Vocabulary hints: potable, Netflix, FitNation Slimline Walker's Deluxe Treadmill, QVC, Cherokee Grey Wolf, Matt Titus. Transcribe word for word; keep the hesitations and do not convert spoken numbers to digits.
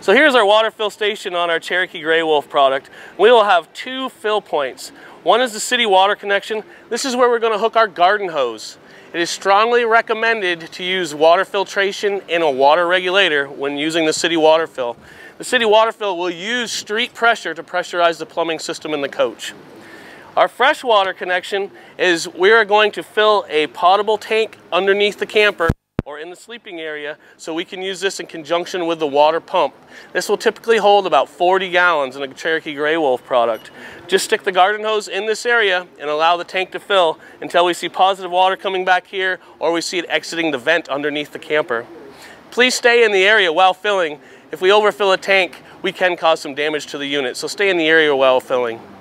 So here's our water fill station on our Cherokee Grey Wolf product. We will have two fill points. One is the city water connection. This is where we're going to hook our garden hose. It is strongly recommended to use water filtration and a water regulator when using the city water fill. The city water fill will use street pressure to pressurize the plumbing system in the coach. Our freshwater connection is we are going to fill a potable tank underneath the camper or in the sleeping area, so we can use this in conjunction with the water pump. This will typically hold about forty gallons in a Cherokee Grey Wolf product. Just stick the garden hose in this area and allow the tank to fill until we see positive water coming back here or we see it exiting the vent underneath the camper. Please stay in the area while filling. If we overfill a tank, we can cause some damage to the unit, so stay in the area while filling.